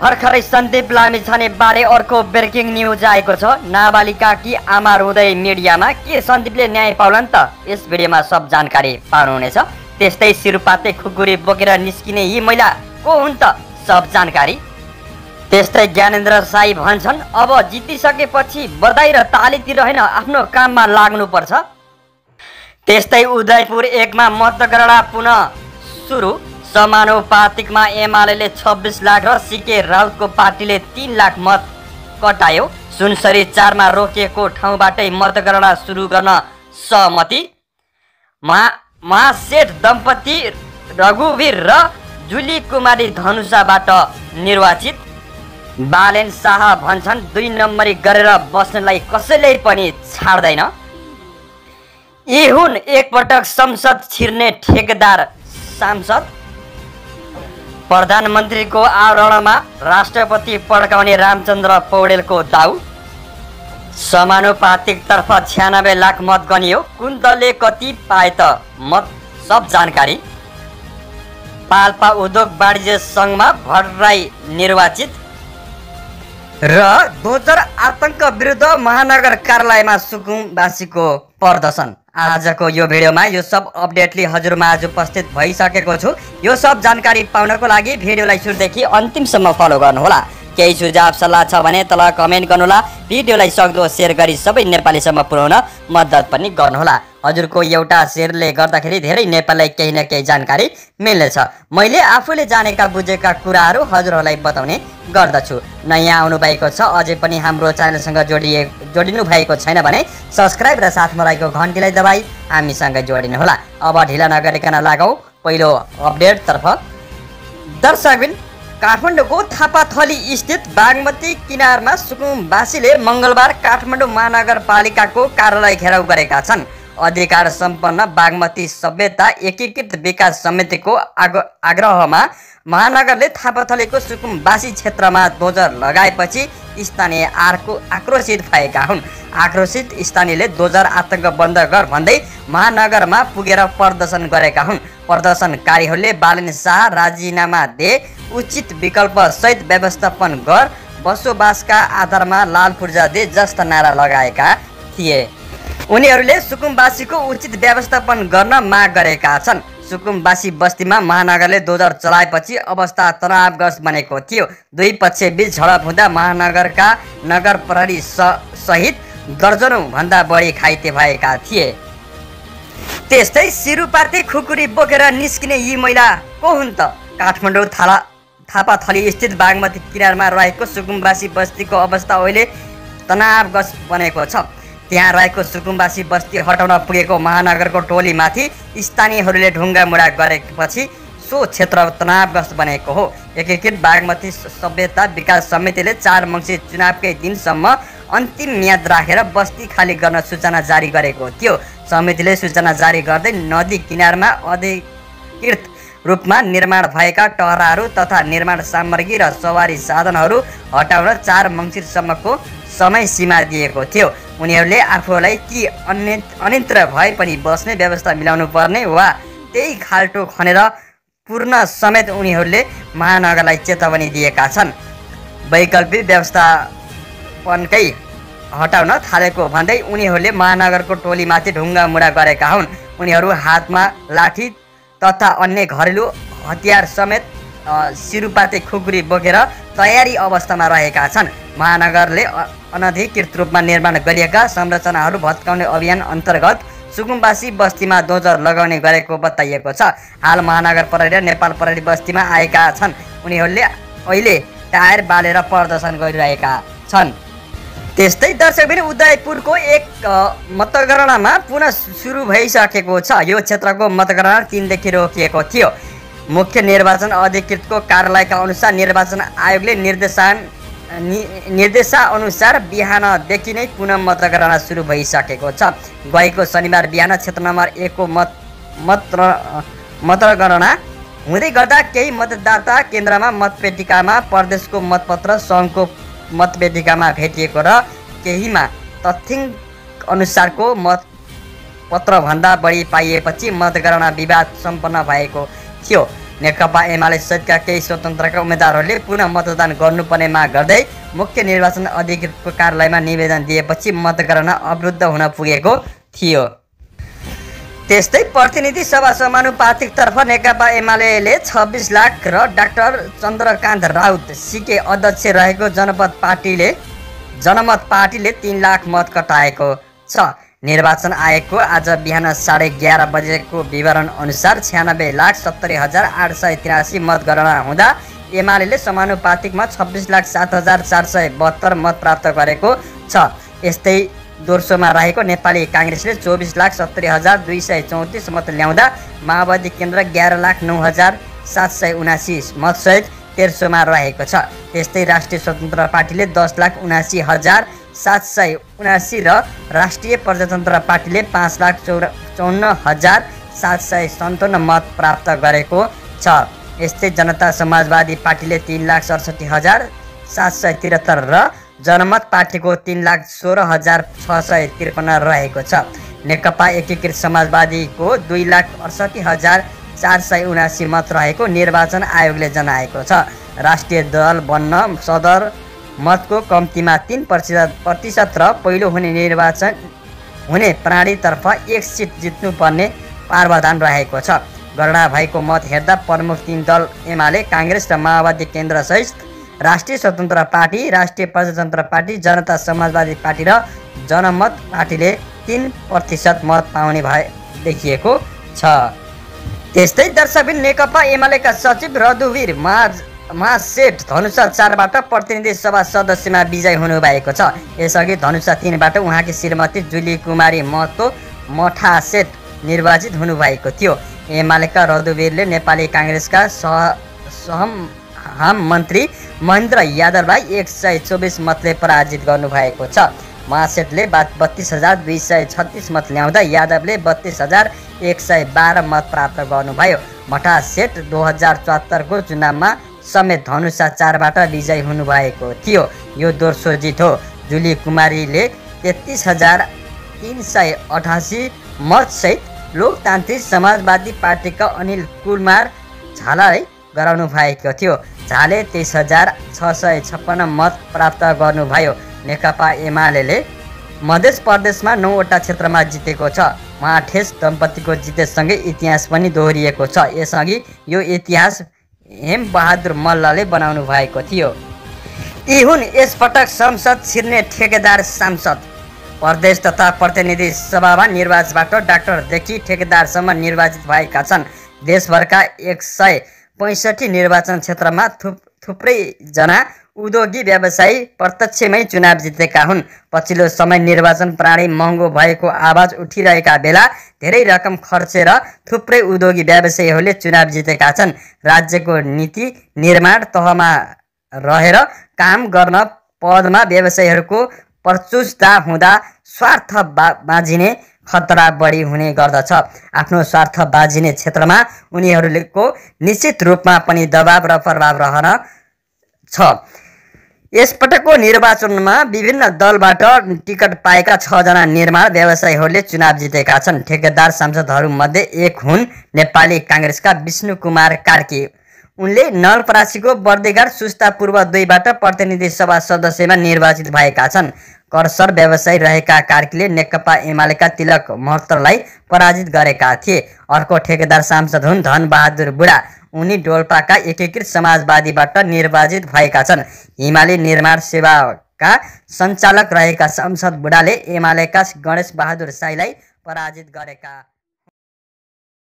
भर्खरै सन्दीप लामिछाने बारे अर्को ब्रेकिङ न्युज आएको छ। नाबालिकाकी आमा रुदै मिडियामा, के सन्दीपले न्याय पाउलान् त? यस भिडियोमा सब जानकारी पाउनुहुनेछ। त्यस्तै सिरुपाते खुकुरी बोकेर निस्किने यी महिला को हुन् त? सब जानकारी। त्यस्तै ज्ञानेन्द्र शाही भन्छन्, अब जितिसकेपछि बधाई र तालीतिर होइन आफ्नो काममा लाग्नुपर्छ। त्यस्तै उदयपुर 1 मा मतगणना पुनः सुरु। समानुपातिकमा एमालेले 26 लाख र सीके राउतको पार्टीले 3 लाख मत कटायो। सुनसरी 4 मा रोकिएको ठाउँबाटै मतगणना सुरु गर्न सहमति। महासेठ दम्पति रघुवीर र जूली कुमारी धनुषाबाट निर्वाचित। बालेन शाह भन्छन्, 2 नम्बरी गरेर बस्नलाई कसैले पनि छाड्दैन। यी हुन् एकपटक संसद छिर्ने ठेकेदार सांसद। प्रधानमन्त्रीको आवरणमा राष्ट्रपति पड्काउने रामचंद्र पौडेलको दाउ। समानुपातिकतर्फ 96 लाख मत गनियो, कुन दलले कति पाए त मत? सब जानकारी। पाल्पा उद्योग वाणिज्य संघमा भट्टराई निर्वाचित। र दोजर आतंक विरुद्ध महानगर कार्यालयमा सुकुमवासीको प्रदर्शन। आजको यो भिडियोमा यो सब अपडेटली हजुरमा आज उपस्थित भइसकेको छु। यो सब जानकारी पाउनको लागि भिडियोलाई सुरुदेखि अन्तिमसम्म फलो गर्नुहोला। केही सुझाव सल्लाह छ भने तल कमेन्ट गर्नुहोला। भिडियोलाई सक्दो सेयर गरी सबै नेपालीसम्म पुर्याउन मद्दत पनि गर्नुहोला। हजुरको एउटा सेयरले गर्दाखेरि धेरै नेपालीलाई केही न केही जानकारी मिल्नेछ। मैले आफूले जानेका बुझेका कुराहरू हजुरहरूलाई बताउने गर्दछु। नयाँ आउनुभएको छ अझै पनि हाम्रो च्यानलसँग जोडिनु भएको छैन भने सब्सक्राइब र साथमा रहेको घन्टीलाई दबाई हामीसँग जोडिनुहोला। अब ढिला नगरिकन लागौँ पहिलो अपडेटतर्फ। दर्शकबिन, काठमाडौँको थापाथली स्थित बागमती किनारमा सुकुमवासीले मङ्गलबार काठमाडौँ महानगरपालिकाको कार्यालय घेराउ गरेका छन्। अधिकार सम्पन्न बागमती सभ्यता एकीकृत विकास समितिको आग्रहमा महानगरले थापाथलीको सुकुमवासी क्षेत्रमा दोजर लगाएपछि स्थानीय आक्रोशित भएका हुन्। आक्रोशित स्थानीयले दोजर आतंक बन्द गर भन्दै महानगरमा पुगेर प्रदर्शन गरेका हुन्। प्रदर्शनकारीहरूले बालेन शाह राजीनामा दे, उचित विकल्प सहित व्यवस्थापन गर, बसोबासका आधारमा लाल पूर्जा दे जस्ता नारा लगाएका थिए। उनीहरूले सुकुमवासीको उचित व्यवस्थापन गर्न माग गरेका छन्। सुकुमवासी बस्तीमा महानगरले दोजर चलाएपछि अवस्था तनावग्रस्त बनेको थियो। 2 पक्षबीच झडप हुँदा महानगरका नगर प्रहरी सहित दर्जनौँभन्दा बढी घाइते भएका थिए। त्यस्तै सिरुपाते खुकुरी बोकेर निस्किने यी महिला को हुन् त? काठमाडौँ थापाथली स्थित बागमती किनारमा रहेको सुकुमवासी बस्तीको अवस्था अहिले तनावग्रस्त बनेको छ। त्यहाँ रहेको सुकुमवासी बस्ती हटाउन पुगेको महानगरको टोलीमाथि स्थानीयहरूले ढुङ्गामुढा गरेपछि सो क्षेत्र तनावग्रस्त बनेको हो। एकीकृत बागमती सभ्यता विकास समितिले 4 मङ्सिर चुनावकै दिनसम्म अन्तिम म्याद राखेर बस्ती खाली गर्न सूचना जारी गरेको थियो। समितिले सूचना जारी गर्दै नदी किनारमा अधिकृत रूपमा निर्माण भएका टहराहरू तथा निर्माण सामग्री र सवारी साधनहरू हटाउन 4 मङ्सिरसम्मको समय सीमा दिएको थियो। उनीहरूले आफूलाई कि अनित्र भए पनि बस्ने व्यवस्था मिलाउनु पर्ने वा त्यही खाल्टो खनेर पूर्ण समेत उनीहरूले महानगरलाई चेतावनी दिएका छन्। वैकल्पिक व्यवस्थापनकै हटाउन थालेको भन्दै उनीहरूले महानगरको टोलीमाथि ढुङ्गामुढा गरेका हुन्। उनीहरू हातमा लाठी तथा अन्य घरेलु हतियार समेत सिरुपाते खुकुरी बोकेर तयारी अवस्थामा रहेका छन्। महानगरले अनधिकृत रूपमा निर्माण गरिएका संरचनाहरू भत्काउने अभियान अन्तर्गत सुकुमवासी बस्तीमा दोजर लगाउने गरेको बताइएको छ। हाल महानगर प्रहरी नेपाल प्रहरी बस्तीमा आएका छन्। उनीहरूले अहिले टायर बालेर प्रदर्शन गरिरहेका छन्। त्यस्तै दर्शकबिन, उदयपुरको 1 मतगणनामा पुनः सुरु भइसकेको छ। यो क्षेत्रको मतगणना 3 देखि रोकिएको थियो। मुख्य निर्वाचन अधिकृतको कार्यालयका अनुसार निर्वाचन आयोगले निर्देशानुसार बिहानदेखि नै पुनः मतगणना सुरु भइसकेको छ। गएको शनिबार बिहान क्षेत्र नम्बर 1 को मतगणना हुँदै गर्दा केही मतदाता केन्द्रमा मतपेटिकामा प्रदेशको मतपत्र सङ्घको मतपेटिकामा भेटिएको र केहीमा तथ्याङ्क अनुसारको मतपत्रभन्दा बढी पाइएपछि मतगणना विवाद सम्पन्न भएको थियो। नेकपा एमाले सहितका केही स्वतन्त्रका उम्मेदवारहरूले पुनः मतदान गर्नुपर्ने माग गर्दै मुख्य निर्वाचन अधिकृतको कार्यालयमा निवेदन दिएपछि मतगणना अवरुद्ध हुन पुगेको थियो। त्यस्तै प्रतिनिधि सभा समानुपातिकतर्फ नेकपा एमालेले 26 लाख र डाक्टर चन्द्रकान्त राउत सीके अध्यक्ष रहेको जनमत पार्टीले 3 लाख मत कटाएको छ। निर्वाचन आयोगको आज बिहान 11:30 बजेको विवरण अनुसार 96,70,883 मतगणना हुँदा एमालेले समानुपातिकमा 26,07,472 मत प्राप्त गरेको छ। यस्तै दोस्रोमा रहेको नेपाली कांग्रेसले 24,70,234 मत ल्याउँदा माओवादी केन्द्र 11,09,779 मत सहित तेस्रोमा रहेको छ। त्यस्तै राष्ट्रिय स्वतन्त्र पार्टीले 10,79,779 र राष्ट्रिय प्रजातन्त्र पार्टीले 5,54,757 मत प्राप्त गरेको छ। यस्तै जनता समाजवादी पार्टीले 3,67,773 र जनमत पार्टीको 3,16,653 रहेको छ। नेकपा एकीकृत समाजवादीको 2,68,479 मत रहेको निर्वाचन आयोगले जनाएको छ। राष्ट्रिय दल बन्न सदर मतको कम्तीमा 3% र पहिलो हुने निर्वाचन हुने प्राणीतर्फ 1 सिट जित्नुपर्ने प्रावधान रहेको छ। गणना भएको मत हेर्दा प्रमुख 3 दल एमाले, काङ्ग्रेस र माओवादी केन्द्रसहित राष्ट्रिय स्वतन्त्र पार्टी, राष्ट्रिय प्रजातन्त्र पार्टी, जनता समाजवादी पार्टी र जनमत पार्टीले 3% मत पाउने भए देखिएको छ। त्यस्तै दर्शकबिन नेकपा एमालेका सचिव रघुवीर महाज धनुषा 4बाट प्रतिनिधि सभा सदस्यमा विजय हुनुभएको छ। यसअघि धनुषा 3बाट उहाँकी श्रीमती जूली कुमारी मठासेठ निर्वाचित हुनुभएको थियो। एमालेका रघुवीरले नेपाली काङ्ग्रेसका सह मन्त्री महेन्द्र यादवलाई 124 मतले पराजित गर्नुभएको छ। महासेठले 32,236 मत ल्याउँदा यादवले 32,112 मत प्राप्त गर्नुभयो। मठासेठ 2074को चुनावमा समेत धनुषा 4बाट विजयी हुनुभएको थियो। यो दोस्रो जित हो। जूली कुमारीले 33,388 मतसहित लोकतान्त्रिक समाजवादी पार्टीका अनिल कुमार झालाई गराउनु भएको थियो। झाले 23,656 मत प्राप्त गर्नुभयो। नेकपा एमाले मध्य प्रदेशमा 9वटा क्षेत्रमा जितेको छ। महाठेस दम्पतिको जितेसँगै इतिहास पनि दोहोरिएको छ। यसअघि यो इतिहास हेमबहादुर मल्लले बनाउनु भएको थियो। यी हुन् यसपटक संसद छिर्ने ठेकेदार सांसद। प्रदेश तथा प्रतिनिधि सभामा निर्वाचनबाट डाक्टरदेखि ठेकेदारसम्म निर्वाचित भएका छन्। देशभरका 165 निर्वाचन क्षेत्रमा थुप्रैजना उद्योगी व्यवसायी प्रत्यक्षमै चुनाव जितेका हुन्। पछिल्लो समय निर्वाचन प्रणाली महँगो भएको आवाज उठिरहेका बेला धेरै रकम खर्चेर थुप्रै उद्योगी व्यवसायीहरूले चुनाव जितेका छन्। राज्यको नीति निर्माण तहमा रहेर काम गर्न पदमा व्यवसायीहरूको प्रचुरता हुँदा स्वार्थ बाजिने खतरा बढी हुने गर्दछ। आफ्नो स्वार्थ बाजिने क्षेत्रमा उनीहरूको निश्चित रूपमा पनि दबाब र प्रभाव रहन छ। यसपटकको निर्वाचनमा विभिन्न दलबाट टिकट पाएका 6जना निर्माण व्यवसायीहरूले चुनाव जितेका छन्। ठेकेदार सांसदहरूमध्ये एक हुन् नेपाली काङ्ग्रेसका विष्णु कुमार कार्की। उनले नलपरासीको बर्देघाट सुस्तापूर्व 2बाट प्रतिनिधि सभा सदस्यमा निर्वाचित भएका छन्। कर्सर व्यवसायी रहेका कार्कीले नेकपा एमालेका तिलक महतलाई पराजित गरेका थिए। अर्को ठेकेदार सांसद हुन् धनबहादुर बुढ़ा। उनी डोल्पाका एकीकृत समाजवादीबाट निर्वाचित भएका छन्। हिमाली निर्माण सेवाका सञ्चालक रहेका सांसद बुढाले एमालेका गणेश बहादुर शाहीलाई पराजित गरेका